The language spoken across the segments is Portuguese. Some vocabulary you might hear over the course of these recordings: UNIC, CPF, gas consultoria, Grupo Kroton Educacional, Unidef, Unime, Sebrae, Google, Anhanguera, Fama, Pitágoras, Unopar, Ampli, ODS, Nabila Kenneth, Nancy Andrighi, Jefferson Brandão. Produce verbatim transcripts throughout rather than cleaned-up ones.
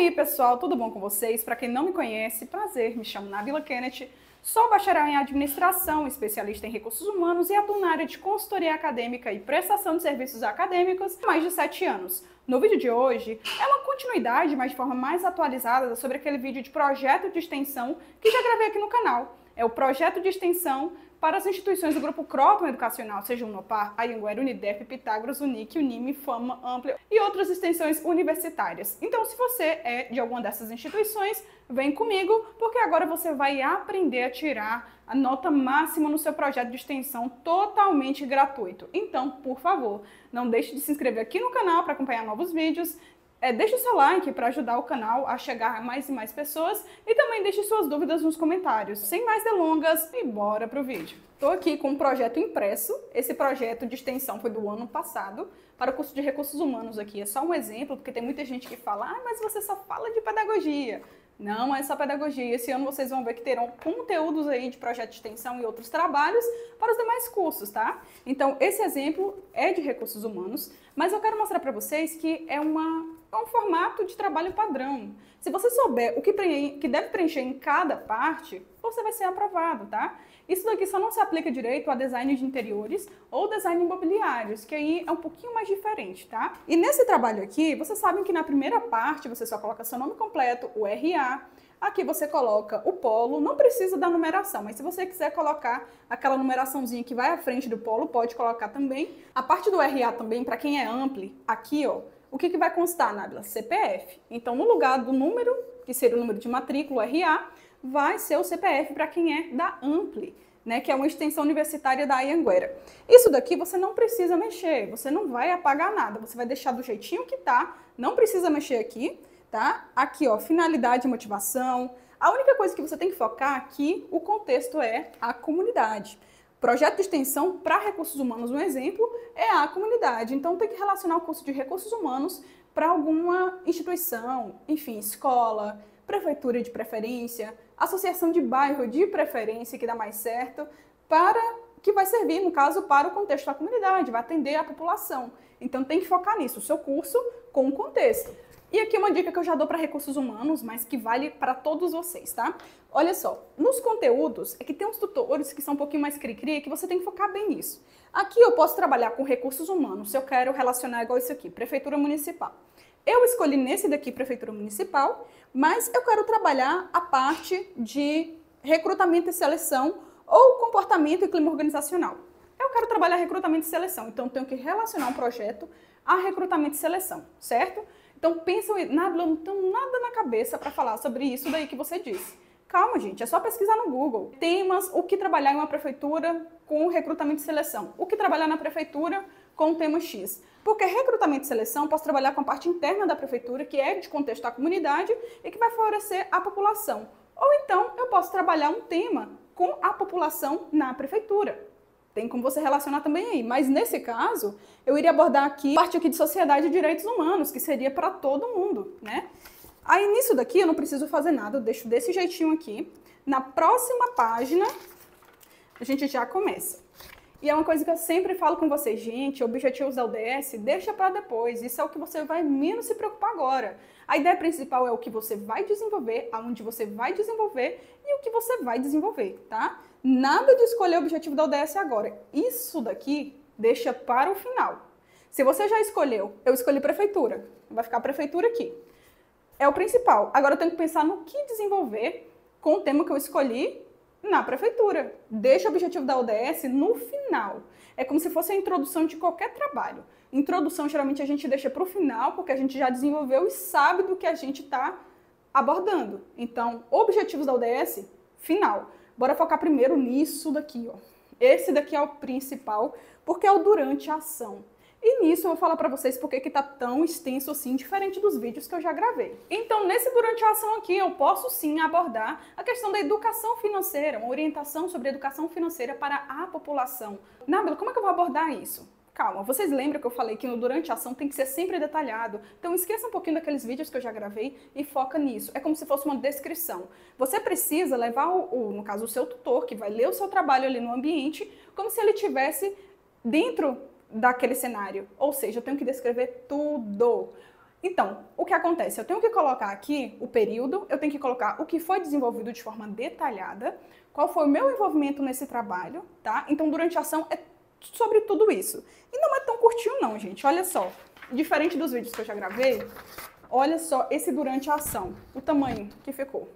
aí, pessoal, tudo bom com vocês? Para quem não me conhece, prazer, me chamo Nabila Kenneth, sou bacharel em administração, especialista em recursos humanos e atuo na área de consultoria acadêmica e prestação de serviços acadêmicos há mais de sete anos. No vídeo de hoje, é uma continuidade, mas de forma mais atualizada, sobre aquele vídeo de projeto de extensão que já gravei aqui no canal. É o projeto de extensão para as instituições do Grupo Kroton Educacional, seja Unopar, Anhanguera, Unidef, Pitágoras, U N I C, Unime, Fama, Ampli e outras extensões universitárias. Então, se você é de alguma dessas instituições, vem comigo, porque agora você vai aprender a tirar a nota máxima no seu projeto de extensão totalmente gratuito. Então, por favor, não deixe de se inscrever aqui no canal para acompanhar novos vídeos. É, deixe o seu like para ajudar o canal a chegar a mais e mais pessoas e também deixe suas dúvidas nos comentários. Sem mais delongas, e bora pro vídeo. Estou aqui com um projeto impresso. Esse projeto de extensão foi do ano passado para o curso de Recursos Humanos aqui. É só um exemplo, porque tem muita gente que fala, ah, mas você só fala de pedagogia. Não é só pedagogia. Esse ano vocês vão ver que terão conteúdos aí de projeto de extensão e outros trabalhos para os demais cursos, tá? Então, esse exemplo é de Recursos Humanos, mas eu quero mostrar para vocês que é uma... é um formato de trabalho padrão. Se você souber o que, preenche, que deve preencher em cada parte, você vai ser aprovado, tá? Isso daqui só não se aplica direito a design de interiores ou design imobiliários, que aí é um pouquinho mais diferente, tá? E nesse trabalho aqui, vocês sabem que na primeira parte você só coloca seu nome completo, o R A, aqui você coloca o polo, não precisa da numeração, mas se você quiser colocar aquela numeraçãozinha que vai à frente do polo, pode colocar também. A parte do R A também, para quem é ampli, aqui, ó, o que, que vai constar, Nabila? C P F. Então, no lugar do número, que seria o número de matrícula, R A, vai ser o C P F para quem é da Ampli, né, que é uma extensão universitária da Anhanguera. Isso daqui você não precisa mexer, você não vai apagar nada, você vai deixar do jeitinho que tá, não precisa mexer aqui, tá? Aqui, ó, finalidade e motivação. A única coisa que você tem que focar aqui, o contexto é a comunidade. Projeto de extensão para recursos humanos, um exemplo, é a comunidade. Então, tem que relacionar o curso de recursos humanos para alguma instituição, enfim, escola, prefeitura de preferência, associação de bairro de preferência, que dá mais certo, para que vai servir, no caso, para o contexto da comunidade, vai atender a população. Então, tem que focar nisso, o seu curso com o contexto. E aqui uma dica que eu já dou para recursos humanos, mas que vale para todos vocês, tá? Olha só, nos conteúdos, é que tem uns tutores que são um pouquinho mais cri-cri, que você tem que focar bem nisso. Aqui eu posso trabalhar com recursos humanos, se eu quero relacionar igual isso aqui, prefeitura municipal. Eu escolhi nesse daqui, prefeitura municipal, mas eu quero trabalhar a parte de recrutamento e seleção ou comportamento e clima organizacional. Eu quero trabalhar recrutamento e seleção, então eu tenho que relacionar um projeto a recrutamento e seleção, certo? Então, pensam, Nabila, não tem nada na cabeça para falar sobre isso daí que você disse. Calma, gente, é só pesquisar no Google. Temas, o que trabalhar em uma prefeitura com recrutamento e seleção. O que trabalhar na prefeitura com o tema X. Porque recrutamento e seleção, posso trabalhar com a parte interna da prefeitura, que é de contexto da comunidade e que vai favorecer a população. Ou então, eu posso trabalhar um tema com a população na prefeitura. Tem como você relacionar também aí, mas nesse caso, eu iria abordar aqui, parte aqui de sociedade e direitos humanos, que seria para todo mundo, né? Aí nisso daqui eu não preciso fazer nada, eu deixo desse jeitinho aqui. Na próxima página, a gente já começa. E é uma coisa que eu sempre falo com vocês, gente, objetivos da O D S, deixa para depois, isso é o que você vai menos se preocupar agora. A ideia principal é o que você vai desenvolver, aonde você vai desenvolver e o que você vai desenvolver, tá? Nada de escolher o objetivo da O D S agora, isso daqui deixa para o final. Se você já escolheu, eu escolhi prefeitura, vai ficar prefeitura aqui. É o principal, agora eu tenho que pensar no que desenvolver com o tema que eu escolhi, na prefeitura. Deixa o objetivo da O D S no final. É como se fosse a introdução de qualquer trabalho. Introdução, geralmente, a gente deixa para o final, porque a gente já desenvolveu e sabe do que a gente está abordando. Então, objetivos da O D S, final. Bora focar primeiro nisso daqui, ó. Esse daqui é o principal, porque é o durante a ação. E nisso eu vou falar para vocês porque que tá tão extenso assim, diferente dos vídeos que eu já gravei. Então, nesse durante a ação aqui, eu posso sim abordar a questão da educação financeira, uma orientação sobre educação financeira para a população. Nabila, como é que eu vou abordar isso? Calma, vocês lembram que eu falei que no durante a ação tem que ser sempre detalhado, então esqueça um pouquinho daqueles vídeos que eu já gravei e foca nisso, é como se fosse uma descrição. Você precisa levar, o, o, no caso, o seu tutor, que vai ler o seu trabalho ali no ambiente, como se ele estivesse dentro daquele cenário, ou seja, eu tenho que descrever tudo. Então, o que acontece? Eu tenho que colocar aqui o período, eu tenho que colocar o que foi desenvolvido de forma detalhada, qual foi o meu envolvimento nesse trabalho, tá? Então, durante a ação é sobre tudo isso. E não é tão curtinho não, gente. Olha só, diferente dos vídeos que eu já gravei, olha só esse durante a ação, o tamanho que ficou.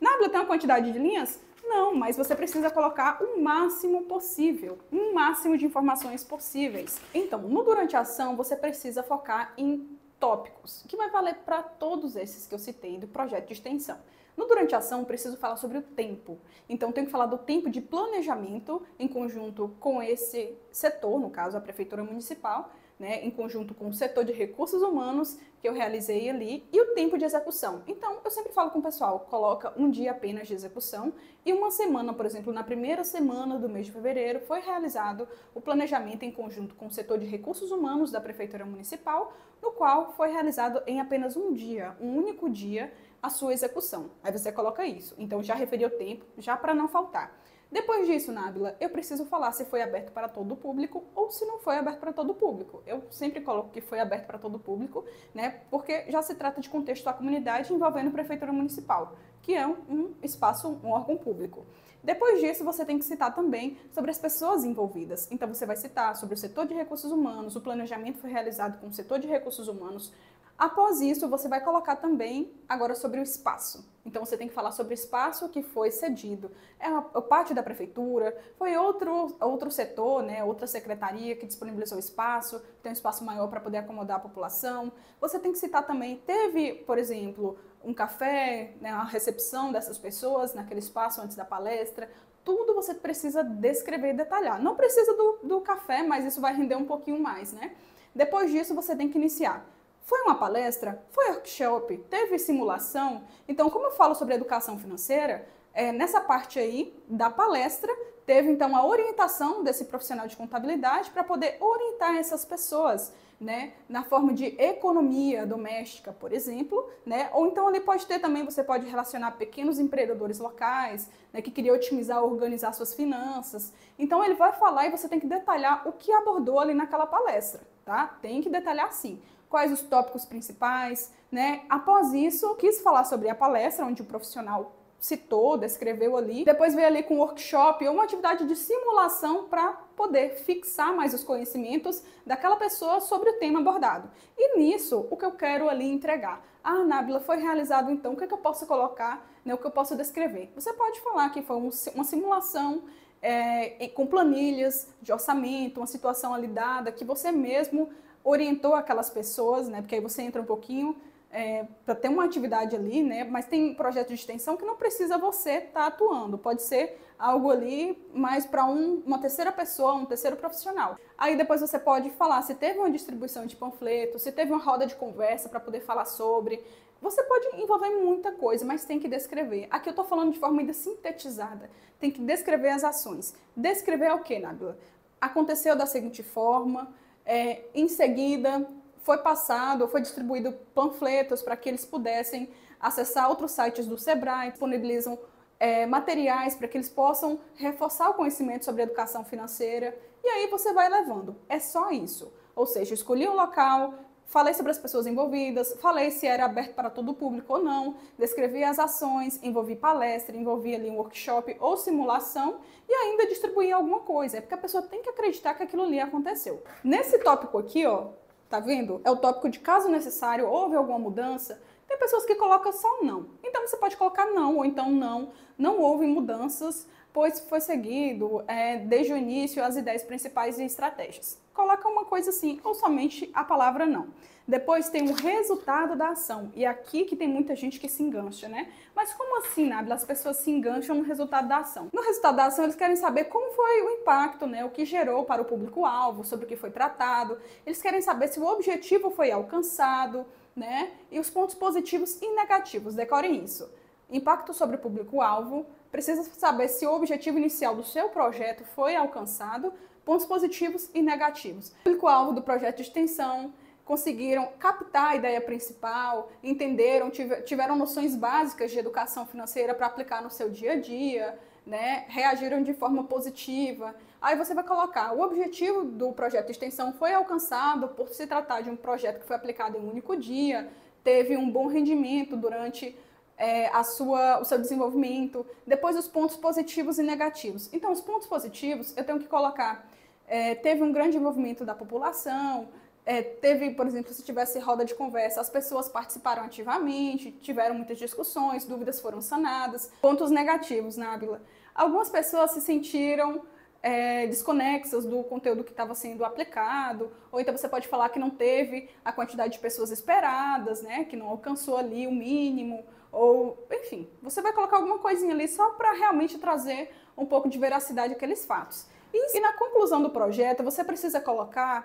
Na Bíblia tem uma quantidade de linhas? Não, mas você precisa colocar o máximo possível, um máximo de informações possíveis. Então, no durante a ação, você precisa focar em tópicos, que vai valer para todos esses que eu citei do projeto de extensão. No durante a ação, preciso falar sobre o tempo. Então, tenho que falar do tempo de planejamento em conjunto com esse setor, no caso, a Prefeitura Municipal, né, em conjunto com o setor de recursos humanos que eu realizei ali, e o tempo de execução. Então, eu sempre falo com o pessoal, coloca um dia apenas de execução e uma semana, por exemplo, na primeira semana do mês de fevereiro, foi realizado o planejamento em conjunto com o setor de recursos humanos da Prefeitura Municipal, no qual foi realizado em apenas um dia, um único dia, a sua execução. Aí você coloca isso. Então, já referi o tempo, já para não faltar. Depois disso, Nábila, eu preciso falar se foi aberto para todo o público ou se não foi aberto para todo o público. Eu sempre coloco que foi aberto para todo o público, né? Porque já se trata de contexto da comunidade envolvendo a Prefeitura Municipal, que é um espaço, um órgão público. Depois disso, você tem que citar também sobre as pessoas envolvidas. Então, você vai citar sobre o setor de recursos humanos, o planejamento foi realizado com o setor de recursos humanos. Após isso, você vai colocar também agora sobre o espaço. Então, você tem que falar sobre o espaço que foi cedido. É uma parte da prefeitura, foi outro, outro setor, né, outra secretaria que disponibilizou o espaço, tem um espaço maior para poder acomodar a população. Você tem que citar também, teve, por exemplo, um café, né, a recepção dessas pessoas naquele espaço antes da palestra. Tudo você precisa descrever e detalhar. Não precisa do, do café, mas isso vai render um pouquinho mais, né? Depois disso, você tem que iniciar. Foi uma palestra? Foi workshop? Teve simulação? Então, como eu falo sobre educação financeira, é, nessa parte aí da palestra, teve então a orientação desse profissional de contabilidade para poder orientar essas pessoas, né, na forma de economia doméstica, por exemplo, né, ou então ali pode ter também, você pode relacionar pequenos empreendedores locais, né, que queria otimizar, organizar suas finanças. Então, ele vai falar e você tem que detalhar o que abordou ali naquela palestra, tá? Tem que detalhar sim. Quais os tópicos principais, né? Após isso, quis falar sobre a palestra, onde o profissional citou, descreveu ali. Depois veio ali com um workshop ou uma atividade de simulação para poder fixar mais os conhecimentos daquela pessoa sobre o tema abordado. E nisso, o que eu quero ali entregar. Ah, Nábila, foi realizado então, o que é que eu posso colocar, né? O que eu posso descrever? Você pode falar que foi uma simulação, é, com planilhas de orçamento, uma situação ali dada, que você mesmo orientou aquelas pessoas, né? Porque aí você entra um pouquinho é, para ter uma atividade ali, né? Mas tem projeto de extensão que não precisa você estar tá atuando. Pode ser algo ali mais para um, uma terceira pessoa, um terceiro profissional. Aí depois você pode falar se teve uma distribuição de panfletos, se teve uma roda de conversa para poder falar sobre. Você pode envolver muita coisa, mas tem que descrever. Aqui eu estou falando de forma ainda sintetizada. Tem que descrever as ações. Descrever o que, Nábila? Aconteceu da seguinte forma... É, em seguida, foi passado, foi distribuído panfletos para que eles pudessem acessar outros sites do Sebrae, disponibilizam é, materiais para que eles possam reforçar o conhecimento sobre educação financeira, e aí você vai levando. É só isso. Ou seja, escolhi um local, falei sobre as pessoas envolvidas, falei se era aberto para todo o público ou não, descrevi as ações, envolvi palestra, envolvi ali um workshop ou simulação e ainda distribuí alguma coisa. É porque a pessoa tem que acreditar que aquilo ali aconteceu. Nesse tópico aqui, ó, tá vendo? É o tópico de caso necessário, houve alguma mudança. Tem pessoas que colocam só não. Então você pode colocar não, ou então não, não houve mudanças, pois foi seguido é, desde o início as ideias principais e estratégias. Coloca uma coisa assim, ou somente a palavra não. Depois tem o resultado da ação. E é aqui que tem muita gente que se engancha, né? Mas como assim, Nábila? As pessoas se engancham no resultado da ação. No resultado da ação, eles querem saber como foi o impacto, né? O que gerou para o público-alvo, sobre o que foi tratado. Eles querem saber se o objetivo foi alcançado, né? E os pontos positivos e negativos. Decorem isso. Impacto sobre o público-alvo. Precisa saber se o objetivo inicial do seu projeto foi alcançado, pontos positivos e negativos. O público-alvo do projeto de extensão conseguiram captar a ideia principal, entenderam, tiveram noções básicas de educação financeira para aplicar no seu dia a dia, né, reagiram de forma positiva. Aí você vai colocar, o objetivo do projeto de extensão foi alcançado por se tratar de um projeto que foi aplicado em um único dia, teve um bom rendimento durante é, a sua, o seu desenvolvimento. Depois os pontos positivos e negativos. Então os pontos positivos eu tenho que colocar, é, teve um grande envolvimento da população, é, teve, por exemplo, se tivesse roda de conversa, as pessoas participaram ativamente, tiveram muitas discussões, dúvidas foram sanadas. Pontos negativos, Nábila. Algumas pessoas se sentiram é, desconexas do conteúdo que estava sendo aplicado, ou então você pode falar que não teve a quantidade de pessoas esperadas, né, que não alcançou ali o mínimo, ou, enfim, você vai colocar alguma coisinha ali só para realmente trazer um pouco de veracidade àqueles fatos. E, e na conclusão do projeto, você precisa colocar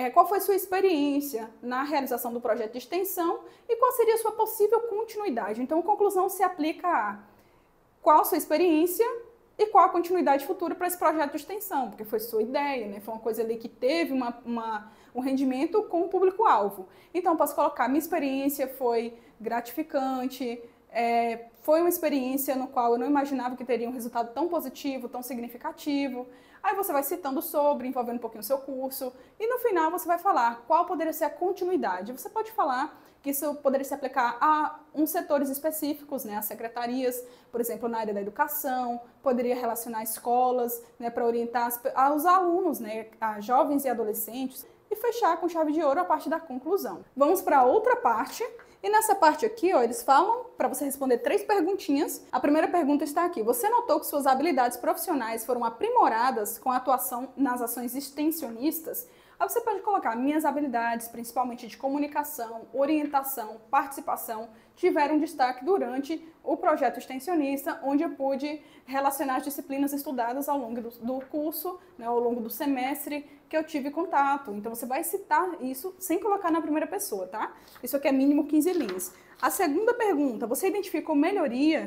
É, qual foi sua experiência na realização do projeto de extensão e qual seria a sua possível continuidade. Então, a conclusão se aplica a qual a sua experiência e qual a continuidade futura para esse projeto de extensão, porque foi sua ideia, né? Foi uma coisa ali que teve uma, uma, um rendimento com o público-alvo. Então, posso colocar, minha experiência foi gratificante, é, foi uma experiência no qual eu não imaginava que teria um resultado tão positivo, tão significativo. Aí você vai citando sobre, envolvendo um pouquinho o seu curso. E no final você vai falar qual poderia ser a continuidade. Você pode falar que isso poderia se aplicar a uns setores específicos, né? As secretarias, por exemplo, na área da educação, poderia relacionar escolas, né? Para orientar as, aos alunos, né? A jovens e adolescentes. E fechar com chave de ouro a parte da conclusão. Vamos para outra parte. E nessa parte aqui, ó, eles falam para você responder três perguntinhas. A primeira pergunta está aqui. Você notou que suas habilidades profissionais foram aprimoradas com a atuação nas ações extensionistas? Aí você pode colocar, minhas habilidades, principalmente de comunicação, orientação, participação, tiveram destaque durante o projeto extensionista, onde eu pude relacionar as disciplinas estudadas ao longo do, do curso, né, ao longo do semestre, que eu tive contato. Então você vai citar isso sem colocar na primeira pessoa, tá? Isso aqui é mínimo quinze linhas. A segunda pergunta, você identificou melhoria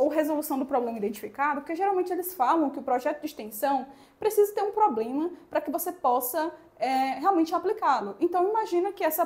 ou resolução do problema identificado? Porque geralmente eles falam que o projeto de extensão precisa ter um problema para que você possa é, realmente aplicá-lo. Então imagina que essa,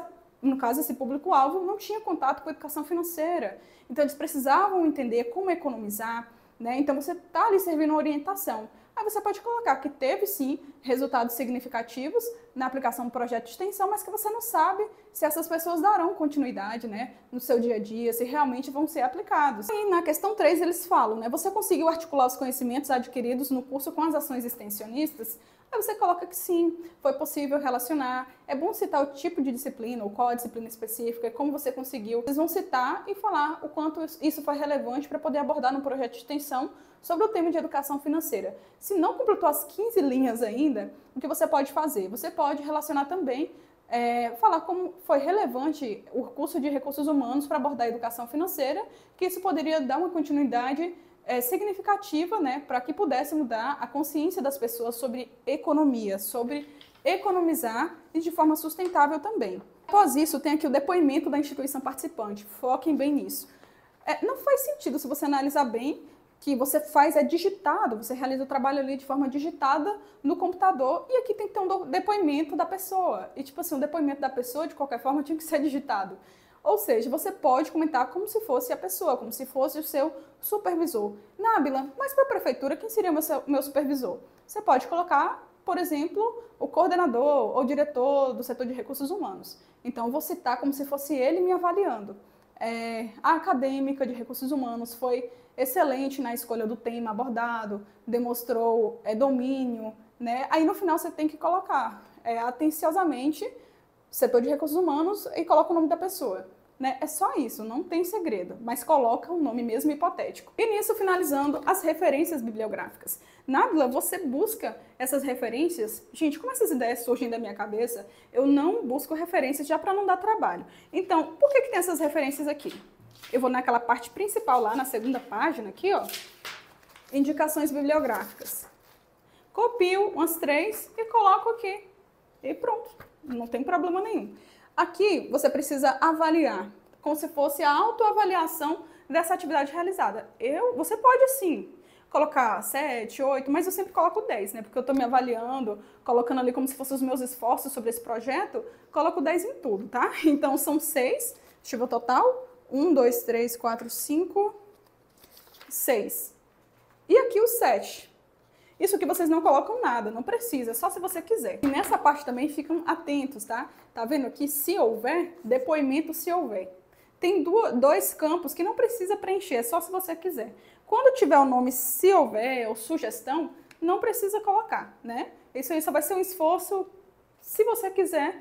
no caso esse público-alvo, não tinha contato com a educação financeira. Então eles precisavam entender como economizar, né? Então você está ali servindo orientação. Aí você pode colocar que teve sim resultados significativos na aplicação do projeto de extensão, mas que você não sabe se essas pessoas darão continuidade, né, no seu dia a dia, se realmente vão ser aplicados. E na questão três eles falam, né, você conseguiu articular os conhecimentos adquiridos no curso com as ações extensionistas? Aí você coloca que sim, foi possível relacionar, é bom citar o tipo de disciplina, ou qual a disciplina específica, como você conseguiu. Vocês vão citar e falar o quanto isso foi relevante para poder abordar no projeto de extensão sobre o tema de educação financeira. Se não completou as quinze linhas ainda, o que você pode fazer? Você pode relacionar também, é, falar como foi relevante o curso de recursos humanos para abordar a educação financeira, que isso poderia dar uma continuidade É, significativa, né, para que pudesse mudar a consciência das pessoas sobre economia, sobre economizar e de forma sustentável também. Após isso, tem aqui o depoimento da instituição participante, foquem bem nisso. É, não faz sentido, se você analisar bem, que você faz é digitado, você realiza o trabalho ali de forma digitada no computador e aqui tem que ter um depoimento da pessoa. E tipo assim, o depoimento da pessoa, de qualquer forma, tinha que ser digitado. Ou seja, você pode comentar como se fosse a pessoa, como se fosse o seu supervisor. Nábila, mas para a prefeitura, quem seria o meu, meu supervisor? Você pode colocar, por exemplo, o coordenador ou diretor do setor de recursos humanos. Então, vou citar como se fosse ele me avaliando. É, a acadêmica de recursos humanos foi excelente na escolha do tema abordado, demonstrou é, domínio, né? Aí, no final, você tem que colocar é, atenciosamente setor de recursos humanos e coloca o nome da pessoa, né? É só isso, não tem segredo, mas coloca um nome mesmo hipotético. E nisso, finalizando, as referências bibliográficas. Nábila, você busca essas referências? Gente, como essas ideias surgem da minha cabeça, eu não busco referências já para não dar trabalho. Então, por que que tem essas referências aqui? Eu vou naquela parte principal lá, na segunda página aqui, ó, indicações bibliográficas. Copio umas três e coloco aqui e pronto. Não tem problema nenhum. Aqui você precisa avaliar, como se fosse a autoavaliação dessa atividade realizada. Eu, você pode sim colocar sete, oito, mas eu sempre coloco dez, né? Porque eu estou me avaliando, colocando ali como se fossem os meus esforços sobre esse projeto, coloco dez em tudo, tá? Então são seis, deixa eu ver o total, um, dois, três, quatro, cinco, seis. E aqui o sete. Isso que vocês não colocam nada, não precisa, só se você quiser. E nessa parte também ficam atentos, tá? Tá vendo aqui, se houver, depoimento se houver. Tem dois campos que não precisa preencher, é só se você quiser. Quando tiver o nome se houver ou sugestão, não precisa colocar, né? Isso aí só vai ser um esforço se você quiser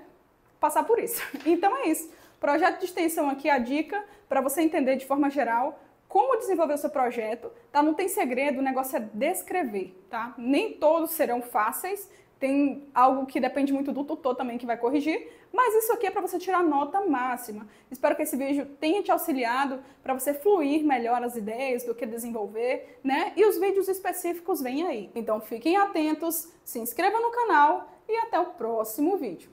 passar por isso. Então é isso. Projeto de extensão aqui é a dica para você entender de forma geral como desenvolver o seu projeto, tá? Não tem segredo, o negócio é descrever, tá? Nem todos serão fáceis, tem algo que depende muito do tutor também que vai corrigir, mas isso aqui é para você tirar nota máxima. Espero que esse vídeo tenha te auxiliado para você fluir melhor as ideias do que desenvolver, né? E os vídeos específicos vêm aí. Então fiquem atentos, se inscreva no canal e até o próximo vídeo.